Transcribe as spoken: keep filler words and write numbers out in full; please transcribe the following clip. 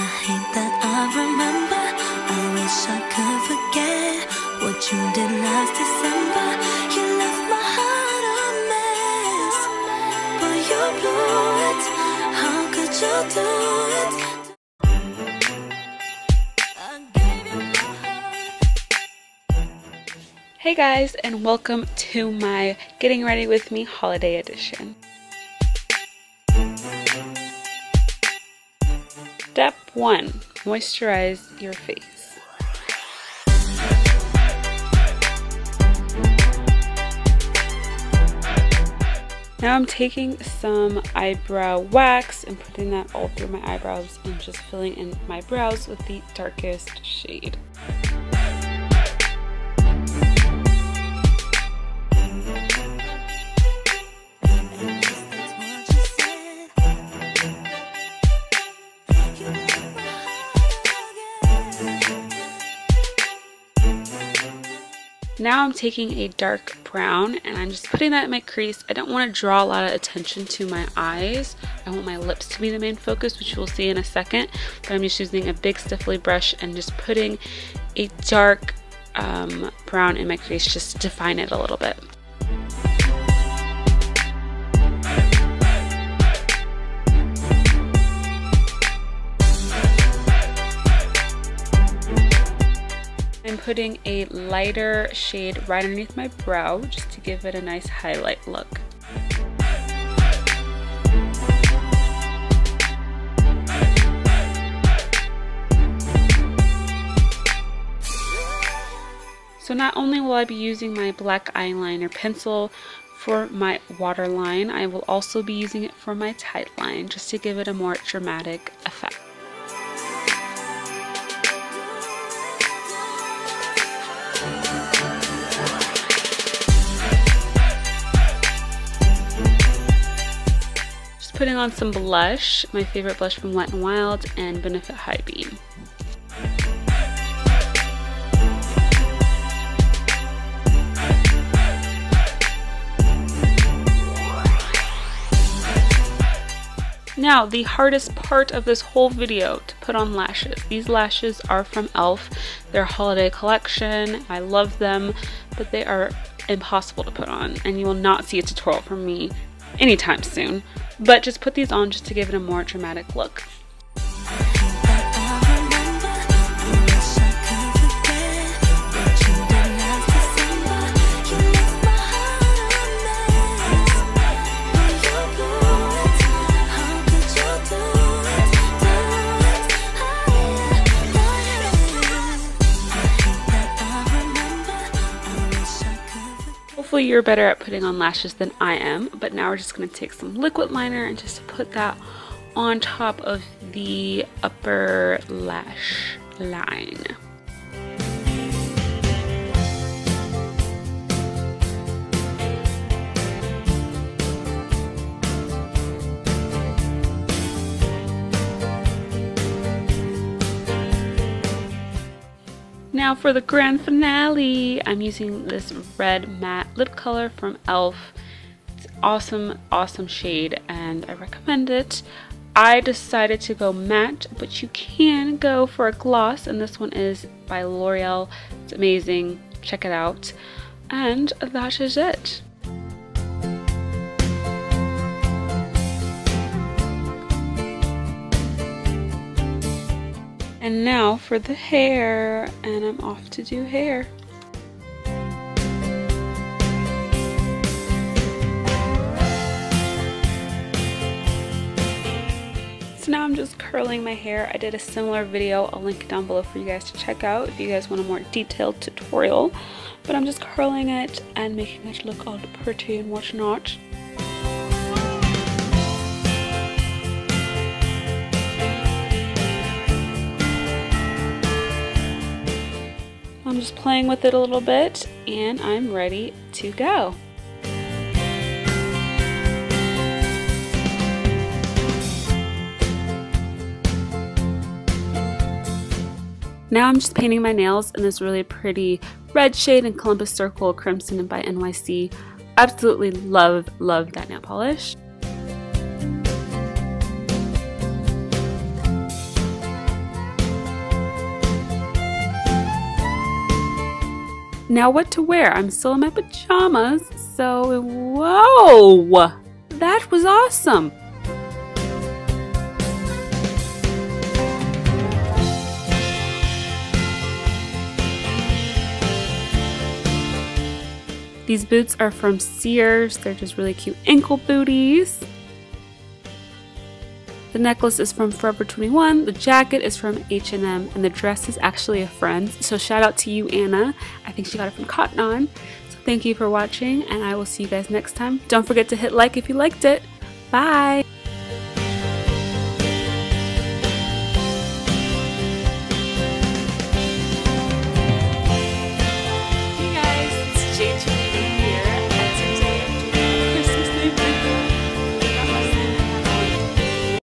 I hate that I remember. I wish I could forget what you did last December. You left my heart a mess, but you blew it. How could you do it? I gave you my heart. Hey guys, and welcome to my Getting Ready With Me holiday edition. Step one, moisturize your face. Now I'm taking some eyebrow wax and putting that all through my eyebrows and just filling in my brows with the darkest shade. Now I'm taking a dark brown and I'm just putting that in my crease. I don't want to draw a lot of attention to my eyes. I want my lips to be the main focus, which you will see in a second. But I'm just using a big stiffly brush and just putting a dark um, brown in my crease just to define it a little bit. I'm putting a lighter shade right underneath my brow just to give it a nice highlight look. So not only will I be using my black eyeliner pencil for my waterline, I will also be using it for my tight line just to give it a more dramatic effect. Putting on some blush, my favorite blush from Wet n Wild and Benefit High Beam. Now, the hardest part of this whole video, to put on lashes. These lashes are from e l f. Their holiday collection. I love them, but they are impossible to put on, and you will not see a tutorial from me anytime soon. But just put these on just to give it a more dramatic look. Hopefully you're better at putting on lashes than I am, but now we're just going to take some liquid liner and just put that on top of the upper lash line. Now for the grand finale, I'm using this red matte lip color from e l f. It's an awesome, awesome shade and I recommend it. I decided to go matte, but you can go for a gloss, and this one is by L'Oreal. It's amazing. Check it out. And that is it. And now for the hair, and I'm off to do hair. So now I'm just curling my hair. I did a similar video, I'll link it down below for you guys to check out if you guys want a more detailed tutorial. But I'm just curling it and making it look all pretty and whatnot. I'm just playing with it a little bit and I'm ready to go. Now I'm just painting my nails in this really pretty red shade in Columbus Circle Crimson by N Y C. Absolutely love, love that nail polish. Now what to wear? I'm still in my pajamas, so whoa! That was awesome! These boots are from Sears. They're just really cute ankle booties. The necklace is from Forever twenty-one, the jacket is from H and M, and the dress is actually a friend's. So shout out to you, Anna. I think she got it from Cotton On. So thank you for watching, and I will see you guys next time. Don't forget to hit like if you liked it. Bye!